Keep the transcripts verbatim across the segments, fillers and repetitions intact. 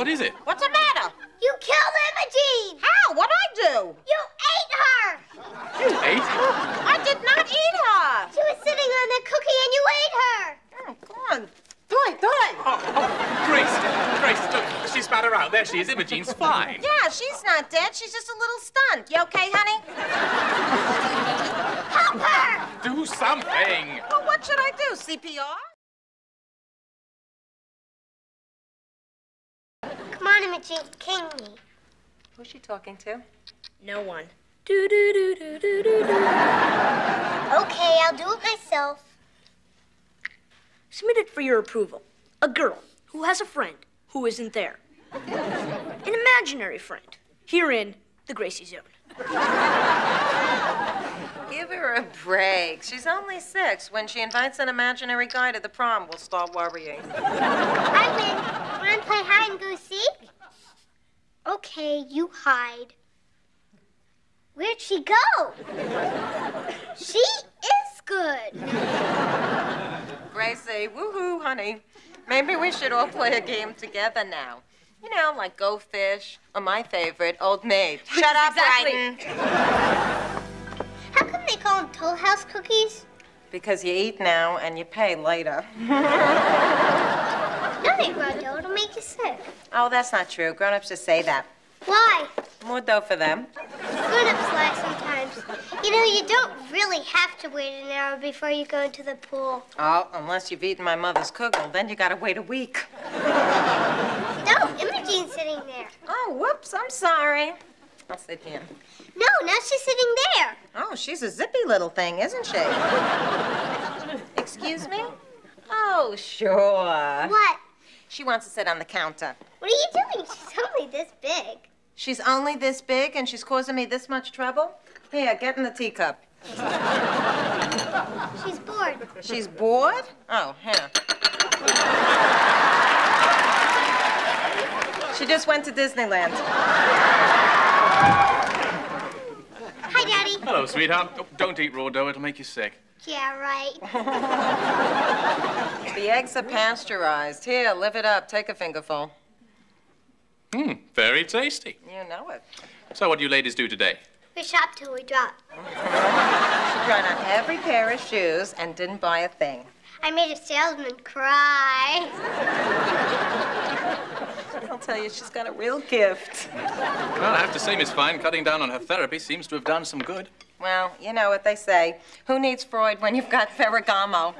What is it? What's the matter? You killed Imogene! How? What'd I do? You ate her! You ate her? I did not eat her! She was sitting on the cookie and you ate her! Oh, come on. Toy, toy! Oh, oh, Grace, Grace, look, she spat her out. There she is. Imogene's fine. Yeah, she's not dead. She's just a little stunned. You okay, honey? Help her! Do something! Well, what should I do, C P R? Come on, Imogene, king me. Who's she talking to? No one. Do do do do do do. Okay, I'll do it myself. Submitted for your approval. A girl who has a friend who isn't there. An imaginary friend. Here in the Gracie Zone. Give her a break. She's only six. When she invites an imaginary guy to the prom, we'll start worrying. I win. Want to play hide and go seek? Okay, you hide. Where'd she go? She is good. Gracie, woohoo, honey. Maybe we should all play a game together now. You know, like Go Fish, or my favorite, Old Maid. Shut up, Brighton. How come they call them Toll House cookies? Because you eat now and you pay later. No, they Geraldo. It'll make you sick. Oh, that's not true. Grown-ups just say that. Why? More dough for them. Grown-ups lie sometimes. You know, you don't really have to wait an hour before you go into the pool. Oh, unless you've eaten my mother's kugel, then you gotta wait a week. No, Imogene's sitting there. Oh, whoops, I'm sorry. I'll sit here. No, now she's sitting there. Oh, she's a zippy little thing, isn't she? Excuse me? Oh, sure. What? She wants to sit on the counter. What are you doing? She's only this big. She's only this big and she's causing me this much trouble? Here, get in the teacup. She's bored. She's bored? Oh, here. She just went to Disneyland. Hi, Daddy. Hello, sweetheart. Oh, don't eat raw dough. It'll make you sick. Yeah, right. The eggs are pasteurized. Here, live it up. Take a fingerful. Hmm, very tasty. You know it. So what do you ladies do today? We shop till we drop. She tried on every pair of shoes and didn't buy a thing. I made a salesman cry. I'll tell you, she's got a real gift. Well, I have to say, Miss Fine, cutting down on her therapy seems to have done some good. Well, you know what they say. Who needs Freud when you've got Ferragamo?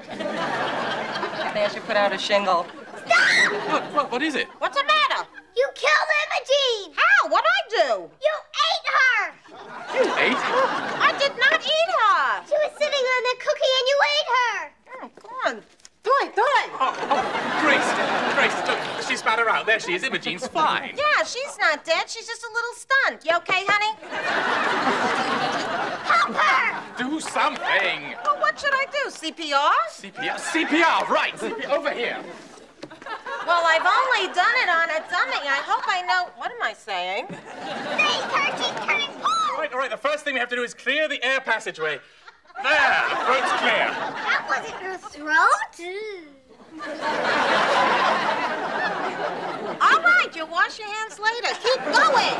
They should put out a shingle. Stop! What, what, what is it? What's the matter? You killed Imogene! How? What'd I do? You ate her! You ate her? I did not eat her! She was sitting on the cookie and you ate her! Oh, come on. Toy, toy! Oh, oh, Grace, Grace, look, she spat her out. There she is. Imogene's fine. Yeah, she's not dead. She's just a little stunned. You okay, honey? Help her! Do something! Well, what should I do? C P R? C P R? C P R, right! C P R, over here. Well, I've only done it on a dummy. I hope I know. What am I saying? Please, her, she's turning off! All right, all right. The first thing we have to do is clear the air passageway. There, the throat's clear. That wasn't your throat. All right, you'll wash your hands later. Keep going.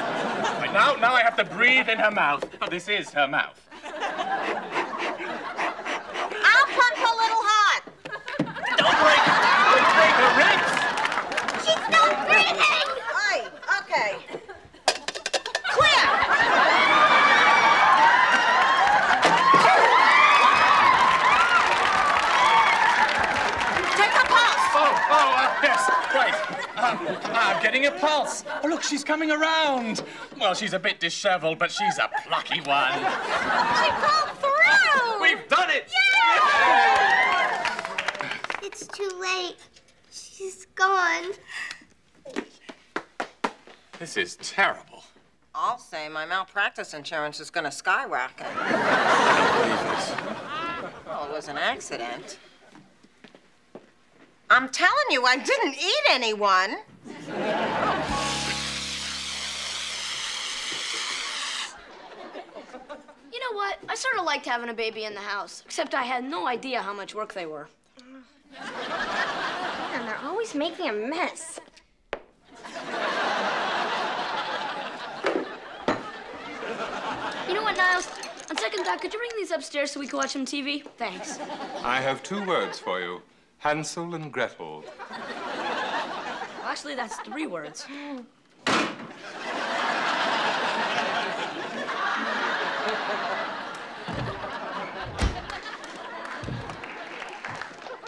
Right, now, now I have to breathe in her mouth. Oh, this is her mouth. I'll pump a little hard. Don't break, don't break her ribs. She's not breathing. Aye, okay. I'm getting a pulse. Oh, look, she's coming around. Well, she's a bit disheveled, but she's a plucky one. She pulled through! We've done it! Yay! It's too late. She's gone. This is terrible. I'll say my malpractice insurance is going to skyrocket. I don't believe this. Well, it was an accident. I'm telling you, I didn't eat anyone. You know what? I sort of liked having a baby in the house, except I had no idea how much work they were. And they're always making a mess. Mom, Dad, could you bring these upstairs so we can watch some T V? Thanks. I have two words for you. Hansel and Gretel. Well, actually, that's three words.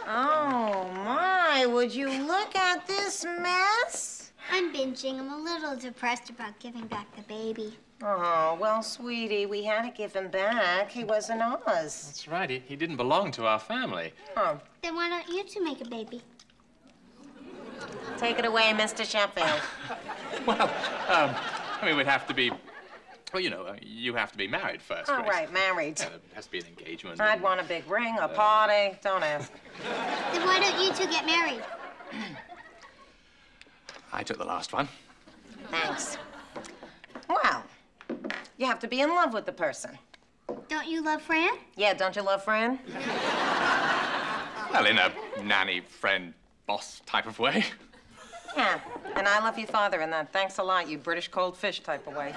Oh, my, would you look at this mess? I'm binging. I'm a little depressed about giving back the baby. Oh, well, sweetie, we had to give him back. He wasn't Oz. That's right. He, he didn't belong to our family. Oh. Then why don't you two make a baby? Take it away, Mister Sheffield. Well, um, I mean, we'd have to be... Well, you know, uh, you have to be married first, Grace. Oh, right, married. Yeah, there has to be an engagement. I'd and, want a big ring, a uh, party. Don't ask. Then why don't you two get married? I took the last one. Thanks. Well, you have to be in love with the person. Don't you love Fran? Yeah, don't you love Fran? Well, in a nanny, friend, boss type of way. Yeah, and I love your father in that thanks a lot, you British cold fish type of way.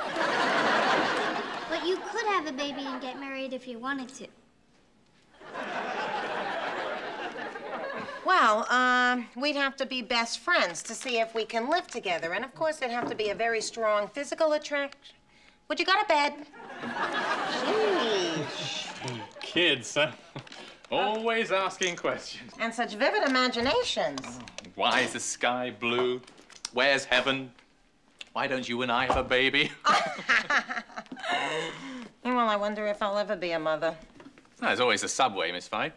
But you could have a baby and get married if you wanted to. Well, um, we'd have to be best friends to see if we can live together. And, of course, it'd have to be a very strong physical attraction. Would you go to bed? Jeez. Kids, huh? Always asking questions. And such vivid imaginations. Oh, why is the sky blue? Where's heaven? Why don't you and I have a baby? Well, I wonder if I'll ever be a mother. No, there's always the subway, Miss Fyfe.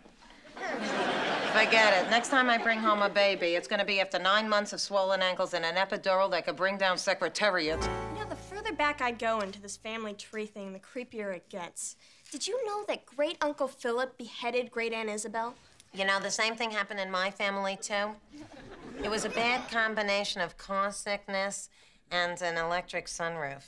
Forget it. Next time I bring home a baby, it's going to be after nine months of swollen ankles and an epidural that could bring down Secretariat. You know, the further back I go into this family tree thing, the creepier it gets. Did you know that Great Uncle Philip beheaded Great Aunt Isabel? You know, the same thing happened in my family, too. It was a bad combination of car sickness and an electric sunroof.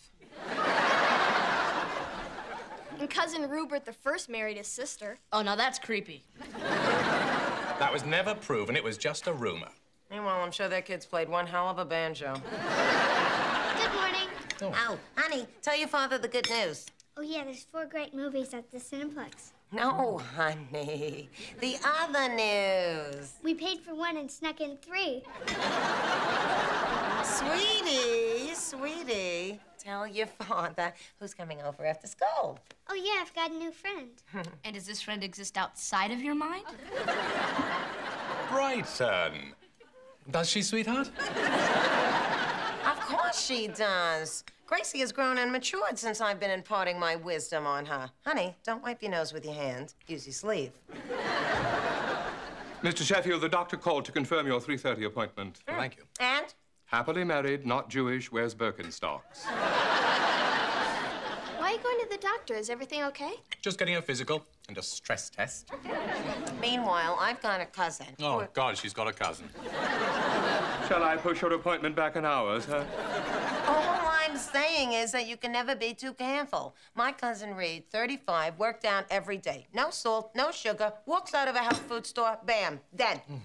And Cousin Rupert the First married his sister. Oh, now that's creepy. That was never proven. It was just a rumor. Meanwhile, I'm sure their kids played one hell of a banjo. Good morning. Oh. Oh, honey, tell your father the good news. Oh, yeah, there's four great movies at the Cineplex. No, honey. The other news. We paid for one and snuck in three. Sweetie, sweetie, tell your father who's coming over after school. Oh, yeah, I've got a new friend. And does this friend exist outside of your mind? Brighton. Does she, sweetheart? Of course she does. Gracie has grown and matured since I've been imparting my wisdom on her. Honey, don't wipe your nose with your hand. Use your sleeve. Mister Sheffield, the doctor called to confirm your three thirty appointment. Mm. Thank you. And? Happily married, not Jewish, wears Birkenstocks. Why are you going to the doctor? Is everything okay? Just getting a physical and a stress test. Meanwhile, I've got a cousin. Oh, We're... God, she's got a cousin. Shall I push your appointment back an hour, sir? Oh. What I'm saying is that you can never be too careful. My cousin Reed, thirty-five, worked out every day. No salt, no sugar, walks out of a health food store, bam, dead. Mm.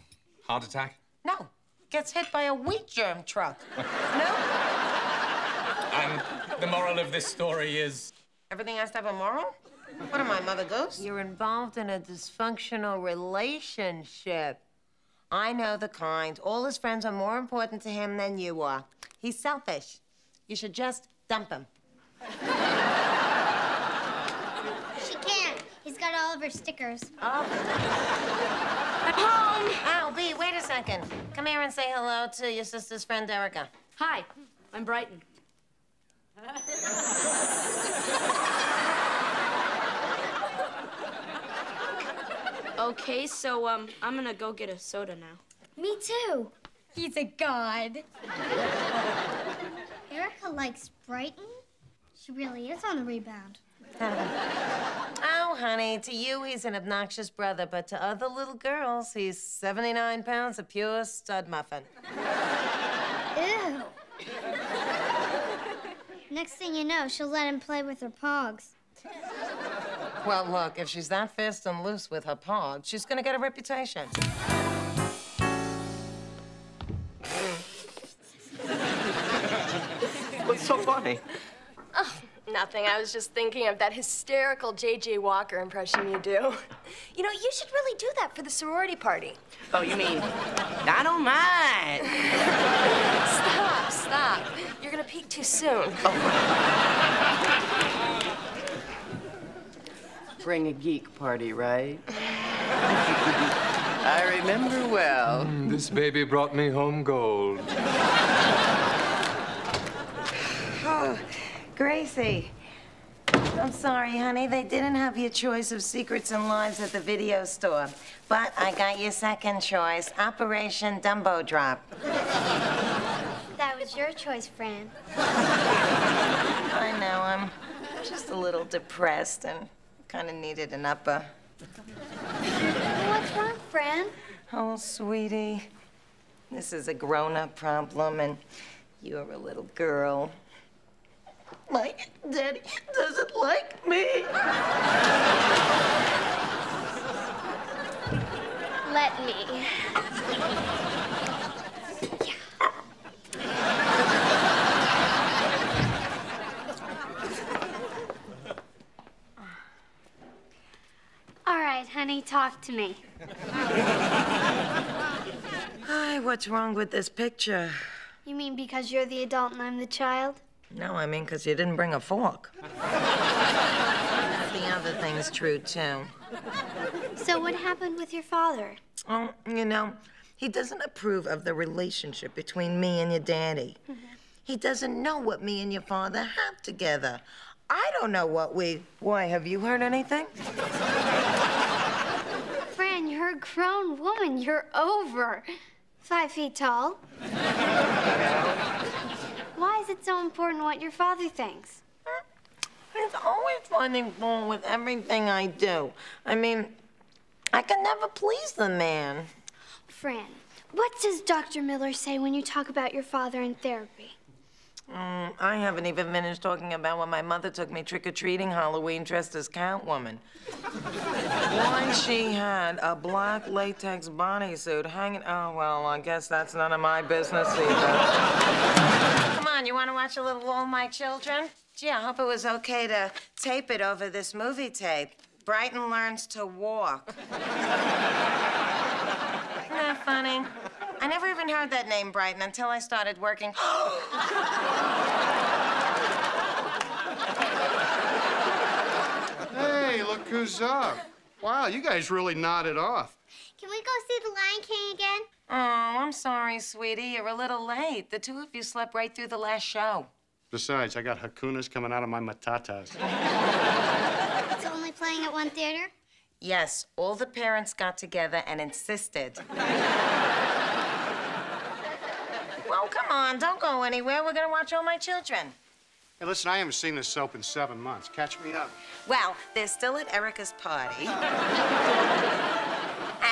Heart attack? No. Gets hit by a wheat germ truck. No? And the moral of this story is? Everything has to have a moral? What am I, Mother Goose? You're involved in a dysfunctional relationship. I know the kind. All his friends are more important to him than you are. He's selfish. You should just dump him. She can't. He's got all of her stickers. Oh. Home. Oh, Bea, wait a second. Come here and say hello to your sister's friend, Erica. Hi, I'm Brighton. Okay, so um, I'm gonna go get a soda now. Me too. He's a god. Erica likes Brighton. She really is on the rebound. Oh, honey, to you, he's an obnoxious brother, but to other little girls, he's seventy-nine pounds of pure stud muffin. Ew. Next thing you know, she'll let him play with her pogs. Well, look, if she's that fast and loose with her pogs, she's gonna get a reputation. So funny. Oh, Nothing. I was just thinking of that hysterical J J Walker impression you do. You know, you should really do that for the sorority party. Oh, you mean, I don't mind. Stop, stop. You're gonna peek too soon. Oh. Bring a geek party, right? I remember well. Mm, this baby brought me home gold. Oh. Gracie, I'm sorry, honey. They didn't have your choice of secrets and lives at the video store. But I got your second choice, Operation Dumbo Drop. That was your choice, Fran. I know. I'm just a little depressed and kind of needed an upper. What's wrong, Fran? Oh, sweetie, this is a grown-up problem, and you're a little girl. My daddy doesn't like me. Let me. All right, honey, talk to me. Hi, what's wrong with this picture? You mean because you're the adult and I'm the child? No, I mean, because you didn't bring a fork. The other thing's true, too. So what happened with your father? Oh, you know, he doesn't approve of the relationship between me and your daddy. Mm-hmm. He doesn't know what me and your father have together. I don't know what we... Why, have you heard anything? Fran, you're a grown woman. You're over. Five feet tall. Why is it so important what your father thinks? He's always finding fault with everything I do. I mean, I can never please the man. Fran, what does Doctor Miller say when you talk about your father in therapy? Um, I haven't even finished talking about when my mother took me trick-or-treating Halloween dressed as Catwoman. Why she had a black latex bodysuit hanging... Oh, well, I guess that's none of my business either. Come on, you want to watch a little All My Children? Gee, I hope it was okay to tape it over this movie tape. Brighton learns to walk. Isn't that funny? I never even heard that name, Brighton, until I started working. Hey, look who's up. Wow, you guys really nodded off. Can we go see the Lion King again? Oh, I'm sorry, sweetie. You're a little late. The two of you slept right through the last show. Besides, I got Hakunas coming out of my matatas. It's only playing at one theater? Yes. All the parents got together and insisted. Well, come on. Don't go anywhere. We're going to watch All My Children. Hey, listen, I haven't seen this soap in seven months. Catch me up. Well, they're still at Erica's party.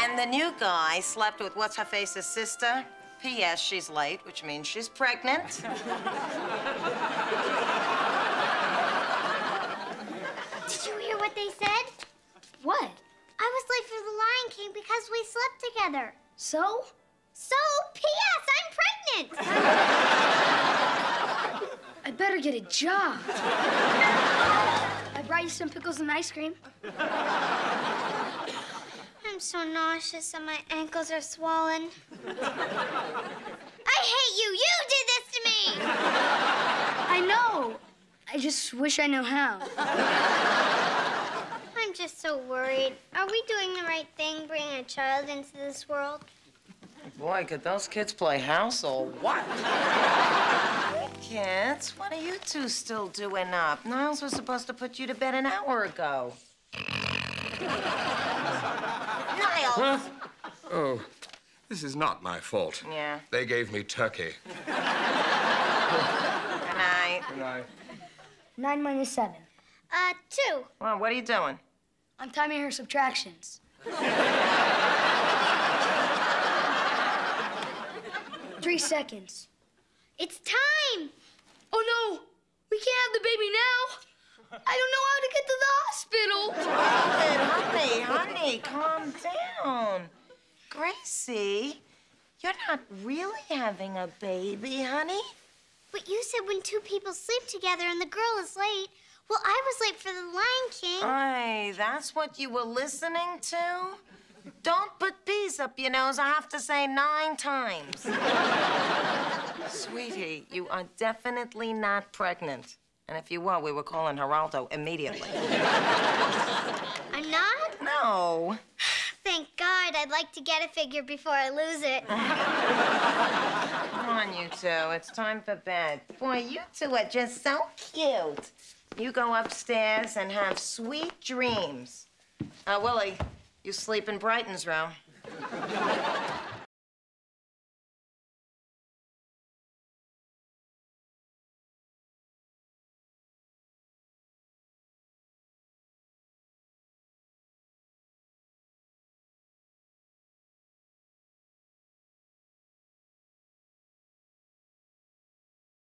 And the new guy slept with what's-her-face's sister. P S She's late, which means she's pregnant. Did you hear what they said? What? I was late for the Lion King because we slept together. So? So, P S I'm pregnant! I better get a job. I brought you some pickles and ice cream. I'm so nauseous and my ankles are swollen. I hate you! You did this to me! I know. I just wish I knew how. I'm just so worried. Are we doing the right thing, bringing a child into this world? Boy, could those kids play house or what? Kids, what are you two still doing up? Niles was supposed to put you to bed an hour ago. Niles! Huh? Oh, this is not my fault. Yeah. They gave me turkey. Good night. Good night. Nine minus seven. Uh, two. Well, what are you doing? I'm timing her subtractions. Three seconds. It's time! Oh, no! We can't have the baby now! I don't know how to get to the hospital. Honey, honey, calm down. Gracie, you're not really having a baby, honey. But you said when two people sleep together and the girl is late. Well, I was late for the Lion King. Aye, that's what you were listening to? Don't put bees up your nose. I have to say nine times. Sweetie, you are definitely not pregnant. And if you were, we were calling Geraldo immediately. I'm not? No. Thank God. I'd like to get a figure before I lose it. Come on, you two. It's time for bed. Boy, you two are just so cute. You go upstairs and have sweet dreams. Uh, Willie, you sleep in Brighton's room.